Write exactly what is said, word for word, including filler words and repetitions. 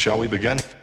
Shall we begin?